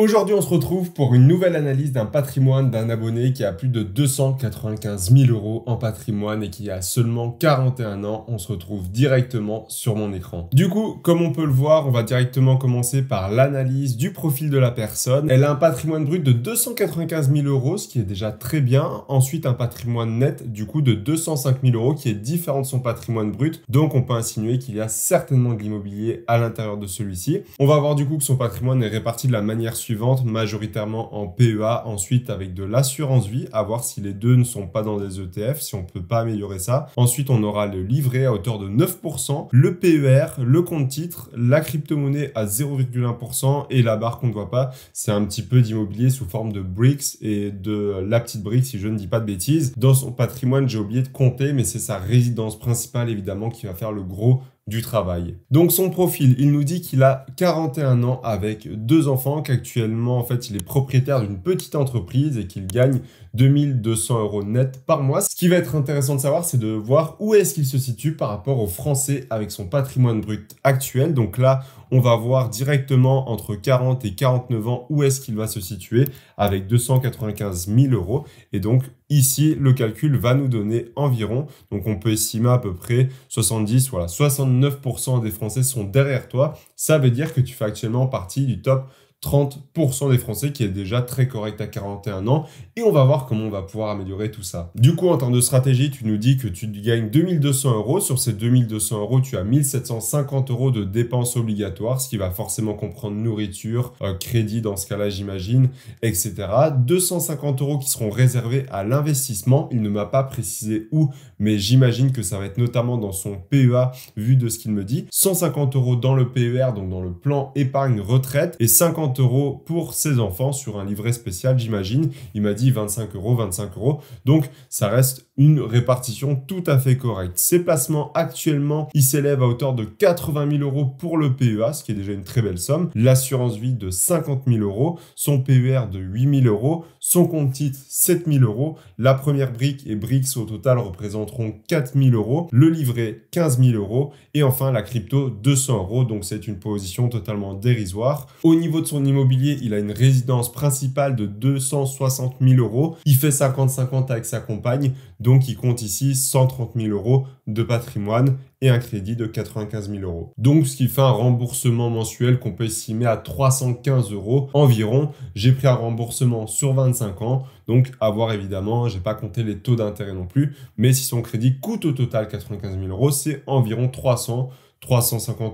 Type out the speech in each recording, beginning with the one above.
Aujourd'hui, on se retrouve pour une nouvelle analyse d'un patrimoine d'un abonné qui a plus de 295 000 € en patrimoine et qui a seulement 41 ans. On se retrouve directement sur mon écran. Du coup, comme on peut le voir, on va directement commencer par l'analyse du profil de la personne. Elle a un patrimoine brut de 295 000 €, ce qui est déjà très bien. Ensuite, un patrimoine net du coup de 205 000 € qui est différent de son patrimoine brut. Donc, on peut insinuer qu'il y a certainement de l'immobilier à l'intérieur de celui-ci. On va voir du coup que son patrimoine est réparti de la manière suivante, majoritairement en PEA, ensuite avec de l'assurance vie, à voir si les deux ne sont pas dans des ETF, si on peut pas améliorer ça. Ensuite, on aura le livret à hauteur de 9%, le PER, le compte titre, la crypto-monnaie à 0,1% et la barre qu'on ne voit pas, c'est un petit peu d'immobilier sous forme de Bricks et de la petite brique si je ne dis pas de bêtises. Dans son patrimoine, j'ai oublié de compter, mais c'est sa résidence principale évidemment qui va faire le gros du travail. Donc son profil, il nous dit qu'il a 41 ans avec 2 enfants, qu'actuellement en fait il est propriétaire d'une petite entreprise et qu'il gagne 2 200 € net par mois. Ce qui va être intéressant de savoir, c'est de voir où est-ce qu'il se situe par rapport aux Français avec son patrimoine brut actuel. Donc là, on va voir directement entre 40 et 49 ans où est-ce qu'il va se situer avec 295 000 €. Et donc ici, le calcul va nous donner environ, donc on peut estimer à peu près 70, voilà, 69% des Français sont derrière toi. Ça veut dire que tu fais actuellement partie du top 30% des Français, qui est déjà très correct à 41 ans. Et on va voir comment on va pouvoir améliorer tout ça. Du coup, en termes de stratégie, tu nous dis que tu gagnes 2 200 €. Sur ces 2 200 €, tu as 1 750 € de dépenses obligatoires, ce qui va forcément comprendre nourriture, crédit dans ce cas-là, j'imagine, etc. 250 € qui seront réservés à l'investissement. Il ne m'a pas précisé où, mais j'imagine que ça va être notamment dans son PEA, vu de ce qu'il me dit. 150 € dans le PER, donc dans le plan épargne retraite, et 50 € pour ses enfants sur un livret spécial, j'imagine. Il m'a dit 25 €. Donc, ça reste une répartition tout à fait correcte. Ses placements actuellement, il s'élève à hauteur de 80 000 € pour le PEA, ce qui est déjà une très belle somme. L'assurance vie de 50 000 €, son PER de 8 000 €, son compte titre 7 000 €. La première brique et Bricks au total représenteront 4 000 €, le livret 15 000 € et enfin la crypto 200 €. Donc c'est une position totalement dérisoire. Au niveau de son immobilier, il a une résidence principale de 260 000 €. Il fait 50-50 avec sa compagne. Donc, il compte ici 130 000 € de patrimoine et un crédit de 95 000 €. Donc, ce qui fait un remboursement mensuel qu'on peut estimer à 315 € environ. J'ai pris un remboursement sur 25 ans. Donc, à voir évidemment, j'ai pas compté les taux d'intérêt non plus. Mais si son crédit coûte au total 95 000 €, c'est environ 350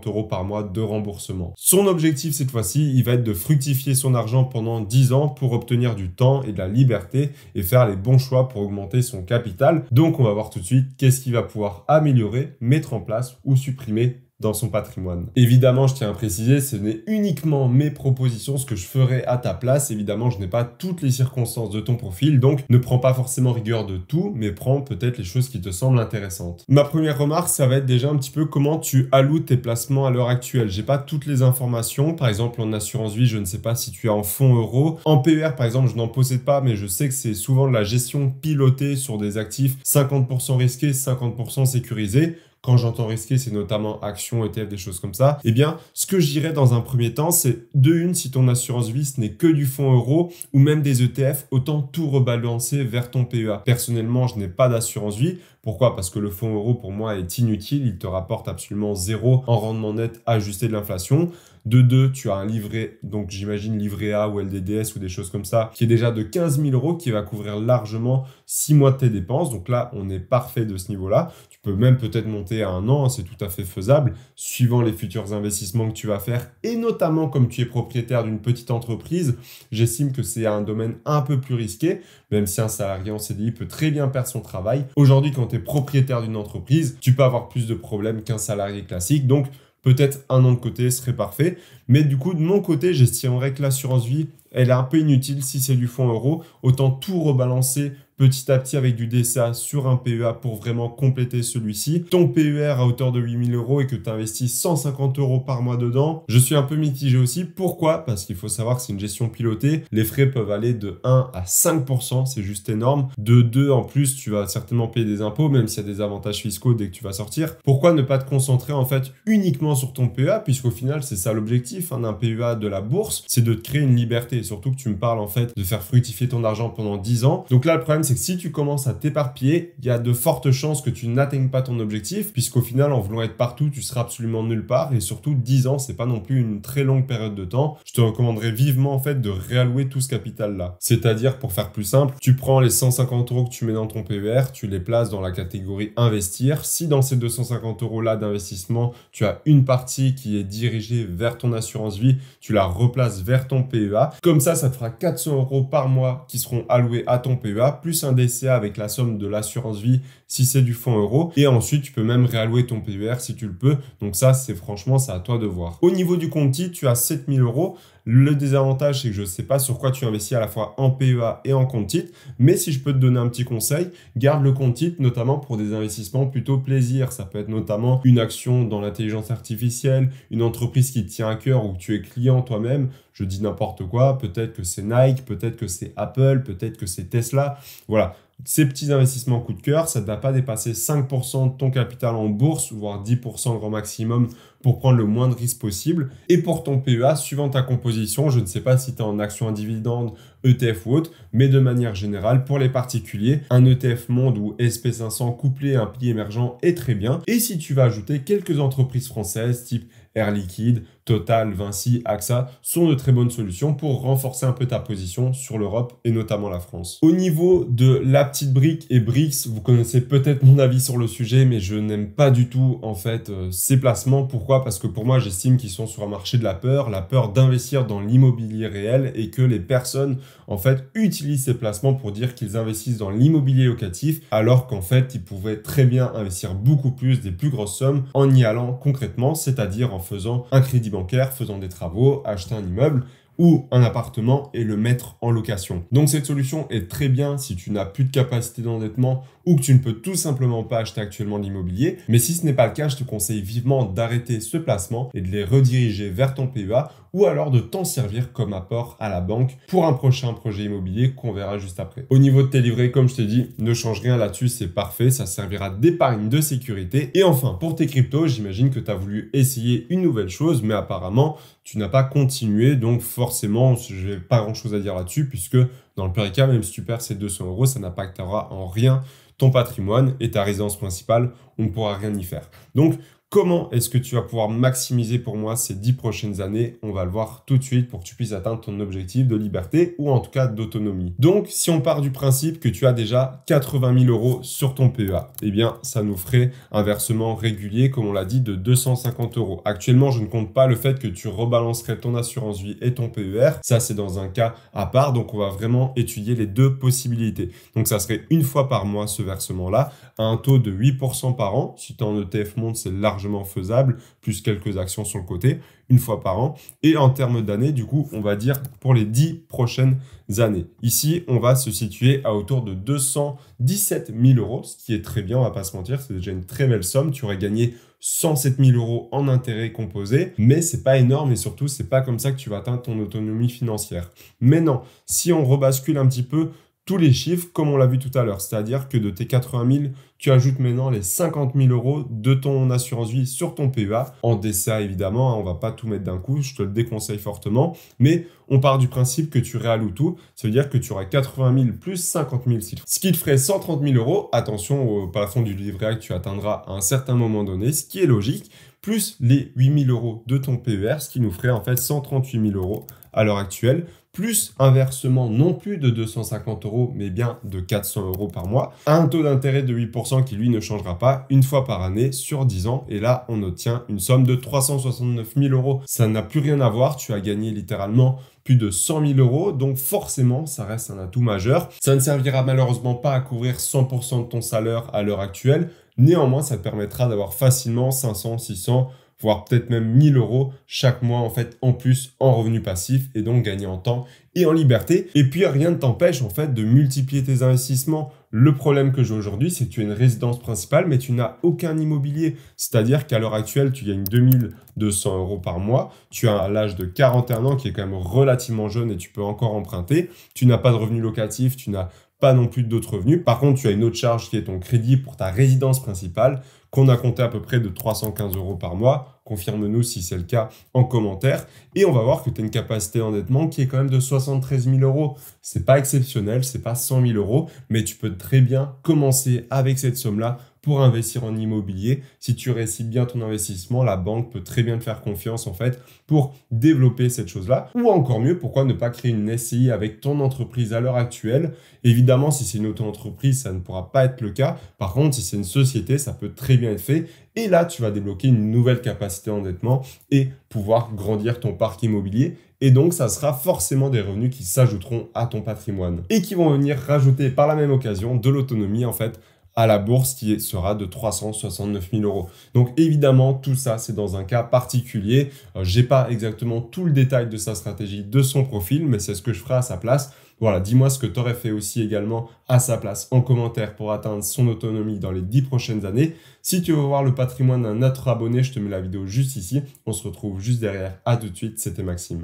€ par mois de remboursement. Son objectif cette fois-ci, il va être de fructifier son argent pendant 10 ans pour obtenir du temps et de la liberté et faire les bons choix pour augmenter son capital. Donc on va voir tout de suite qu'est-ce qu'il va pouvoir améliorer, mettre en place ou supprimer dans son patrimoine. Évidemment, je tiens à préciser, ce n'est uniquement mes propositions, ce que je ferai à ta place. Évidemment, je n'ai pas toutes les circonstances de ton profil, donc ne prends pas forcément rigueur de tout, mais prends peut-être les choses qui te semblent intéressantes. Ma première remarque, ça va être déjà un petit peu comment tu alloues tes placements à l'heure actuelle. J'ai pas toutes les informations. Par exemple, en assurance vie, je ne sais pas si tu es en fonds euros. En PER, par exemple, je n'en possède pas, mais je sais que c'est souvent de la gestion pilotée sur des actifs 50% risqués, 50% sécurisés. Quand j'entends risquer, c'est notamment actions, ETF, des choses comme ça. Eh bien, ce que je dirais dans un premier temps, c'est si ton assurance vie, ce n'est que du fonds euro ou même des ETF, autant tout rebalancer vers ton PEA. Personnellement, je n'ai pas d'assurance vie. Pourquoi? Parce que le fonds euro, pour moi, est inutile. Il te rapporte absolument zéro en rendement net ajusté de l'inflation. De 2, tu as un livret, donc j'imagine livret A ou LDDS ou des choses comme ça, qui est déjà de 15 000 € qui va couvrir largement 6 mois de tes dépenses. Donc là, on est parfait de ce niveau-là. Tu peux même peut-être monter à 1 an, c'est tout à fait faisable, suivant les futurs investissements que tu vas faire. Et notamment, comme tu es propriétaire d'une petite entreprise, j'estime que c'est un domaine un peu plus risqué, même si un salarié en CDI peut très bien perdre son travail. Aujourd'hui, quand tu es propriétaire d'une entreprise, tu peux avoir plus de problèmes qu'un salarié classique. Donc, peut-être 1 an de côté serait parfait. Mais du coup, de mon côté, j'estimerais que l'assurance vie, elle est un peu inutile si c'est du fonds euro. Autant tout rebalancer petit à petit avec du DCA sur un PEA pour vraiment compléter celui-ci. Ton PER à hauteur de 8 000 euros et que tu investis 150 euros par mois dedans, je suis un peu mitigé aussi. Pourquoi? Parce qu'il faut savoir que c'est une gestion pilotée. Les frais peuvent aller de 1 à 5%, c'est juste énorme. De 2 en plus, tu vas certainement payer des impôts, même s'il y a des avantages fiscaux dès que tu vas sortir. Pourquoi ne pas te concentrer en fait uniquement sur ton PEA, puisqu'au final c'est ça l'objectif d'un PEA de la bourse, c'est de te créer une liberté. Et surtout que tu me parles en fait de faire fructifier ton argent pendant 10 ans. Donc là le problème c'est que si tu commences à t'éparpiller, il y a de fortes chances que tu n'atteignes pas ton objectif, puisqu'au final en voulant être partout, tu seras absolument nulle part. Et surtout 10 ans, c'est pas non plus une très longue période de temps. Je te recommanderais vivement en fait de réallouer tout ce capital là. C'est-à-dire, pour faire plus simple, tu prends les 150 euros que tu mets dans ton PER, tu les places dans la catégorie investir. Si dans ces 250 euros là d'investissement, tu as une partie qui est dirigée vers ton assurance vie, tu la replaces vers ton PEA. Comme ça, ça te fera 400 euros par mois qui seront alloués à ton PEA, plus un DCA avec la somme de l'assurance vie si c'est du fonds euro. Et ensuite, tu peux même réallouer ton PER si tu le peux. Donc ça, c'est franchement, c'est à toi de voir. Au niveau du compte-titres, tu as 7000 euros. Le désavantage, c'est que je ne sais pas sur quoi tu investis à la fois en PEA et en compte-titres. Mais si je peux te donner un petit conseil, garde le compte-titres notamment pour des investissements plutôt plaisir. Ça peut être notamment une action dans l'intelligence artificielle, une entreprise qui te tient à cœur ou que tu es client toi-même. Je dis n'importe quoi, peut-être que c'est Nike, peut-être que c'est Apple, peut-être que c'est Tesla. Voilà, ces petits investissements coup de cœur, ça ne va pas dépasser 5% de ton capital en bourse, voire 10% grand maximum pour prendre le moins de risques possible. Et pour ton PEA, suivant ta composition, je ne sais pas si tu es en action à dividende, ETF ou autre, mais de manière générale, pour les particuliers, un ETF monde ou SP500 couplé à un pays émergent est très bien. Et si tu vas ajouter quelques entreprises françaises type Air Liquide, Total, Vinci, AXA sont de très bonnes solutions pour renforcer un peu ta position sur l'Europe et notamment la France. Au niveau de la petite brique et Bricks, vous connaissez peut-être mon avis sur le sujet, mais je n'aime pas du tout en fait ces placements. Pourquoi? Parce que pour moi, j'estime qu'ils sont sur un marché de la peur d'investir dans l'immobilier réel et que les personnes en fait utilisent ces placements pour dire qu'ils investissent dans l'immobilier locatif, alors qu'en fait, ils pouvaient très bien investir beaucoup plus, des plus grosses sommes en y allant concrètement, c'est-à-dire en faisant un crédit bancaire, faisant des travaux, acheter un immeuble ou un appartement et le mettre en location. Donc cette solution est très bien si tu n'as plus de capacité d'endettement ou que tu ne peux tout simplement pas acheter actuellement de l'immobilier. Mais si ce n'est pas le cas, je te conseille vivement d'arrêter ce placement et de les rediriger vers ton PEA ou alors de t'en servir comme apport à la banque pour un prochain projet immobilier qu'on verra juste après. Au niveau de tes livrets, comme je t'ai dit, ne change rien là-dessus, c'est parfait, ça servira d'épargne de sécurité. Et enfin, pour tes cryptos, j'imagine que tu as voulu essayer une nouvelle chose, mais apparemment, tu n'as pas continué, donc forcément, je n'ai pas grand-chose à dire là-dessus, puisque dans le pire cas, même si tu perds ces 200 euros, ça n'impactera en rien ton patrimoine et ta résidence principale, on ne pourra rien y faire. Donc, comment est-ce que tu vas pouvoir maximiser pour moi ces 10 prochaines années? On va le voir tout de suite pour que tu puisses atteindre ton objectif de liberté ou en tout cas d'autonomie. Donc, si on part du principe que tu as déjà 80 000 euros sur ton PEA, eh bien, ça nous ferait un versement régulier, comme on l'a dit, de 250 euros. Actuellement, je ne compte pas le fait que tu rebalancerais ton assurance vie et ton PER. Ça, c'est dans un cas à part. Donc, on va vraiment étudier les deux possibilités. Donc, ça serait une fois par mois ce versement-là, à un taux de 8% par an. Si tu es en ETF monde, c'est largement faisable, plus quelques actions sur le côté, une fois par an. Et en termes d'années, du coup, on va dire pour les 10 prochaines années. Ici, on va se situer à autour de 217 000 euros, ce qui est très bien, on va pas se mentir, c'est déjà une très belle somme. Tu aurais gagné 107 000 euros en intérêts composés, mais c'est pas énorme et surtout, c'est pas comme ça que tu vas atteindre ton autonomie financière. Mais non, si on rebascule un petit peu tous les chiffres, comme on l'a vu tout à l'heure, c'est-à-dire que de tes 80 000, tu ajoutes maintenant les 50 000 euros de ton assurance vie sur ton PEA, en DCA évidemment, on va pas tout mettre d'un coup, je te le déconseille fortement, mais on part du principe que tu réalloues tout, ça veut dire que tu auras 80 000 plus 50 000, ce qui te ferait 130 000 euros, attention au plafond du livret A que tu atteindras à un certain moment donné, ce qui est logique, plus les 8 000 euros de ton PER, ce qui nous ferait en fait 138 000 euros à l'heure actuelle, plus un versement non plus de 250 euros, mais bien de 400 euros par mois, à un taux d'intérêt de 8% qui, lui, ne changera pas une fois par année sur 10 ans. Et là, on obtient une somme de 369 000 euros. Ça n'a plus rien à voir, tu as gagné littéralement plus de 100 000 euros, donc forcément, ça reste un atout majeur. Ça ne servira malheureusement pas à couvrir 100% de ton salaire à l'heure actuelle. Néanmoins, ça te permettra d'avoir facilement 500, 600, voire peut-être même 1 000 euros chaque mois en fait en plus en revenu passif et donc gagner en temps et en liberté. Et puis rien ne t'empêche en fait de multiplier tes investissements. Le problème que j'ai aujourd'hui, c'est que tu as une résidence principale mais tu n'as aucun immobilier. C'est-à-dire qu'à l'heure actuelle, tu gagnes 2 200 euros par mois. Tu as l'âge de 41 ans qui est quand même relativement jeune et tu peux encore emprunter. Tu n'as pas de revenus locatifs, tu n'as pas non plus d'autres revenus. Par contre, tu as une autre charge qui est ton crédit pour ta résidence principale qu'on a compté à peu près de 315 euros par mois. Confirme-nous si c'est le cas en commentaire. Et on va voir que tu as une capacité d'endettement qui est quand même de 73 000 euros. C'est pas exceptionnel, c'est pas 100 000 euros, mais tu peux très bien commencer avec cette somme-là pour investir en immobilier. Si tu réussis bien ton investissement, la banque peut très bien te faire confiance en fait pour développer cette chose-là. Ou encore mieux, pourquoi ne pas créer une SCI avec ton entreprise à l'heure actuelle? Évidemment, si c'est une auto-entreprise, ça ne pourra pas être le cas. Par contre, si c'est une société, ça peut très bien être fait. Et là, tu vas débloquer une nouvelle capacité d'endettement et pouvoir grandir ton parc immobilier. Et donc, ça sera forcément des revenus qui s'ajouteront à ton patrimoine et qui vont venir rajouter par la même occasion de l'autonomie en fait à la bourse qui sera de 369 000 euros. Donc évidemment, tout ça, c'est dans un cas particulier. J'ai pas exactement tout le détail de sa stratégie, de son profil, mais c'est ce que je ferai à sa place. Voilà, dis-moi ce que tu aurais fait aussi également à sa place en commentaire pour atteindre son autonomie dans les 10 prochaines années. Si tu veux voir le patrimoine d'un autre abonné, je te mets la vidéo juste ici. On se retrouve juste derrière. À tout de suite, c'était Maxime.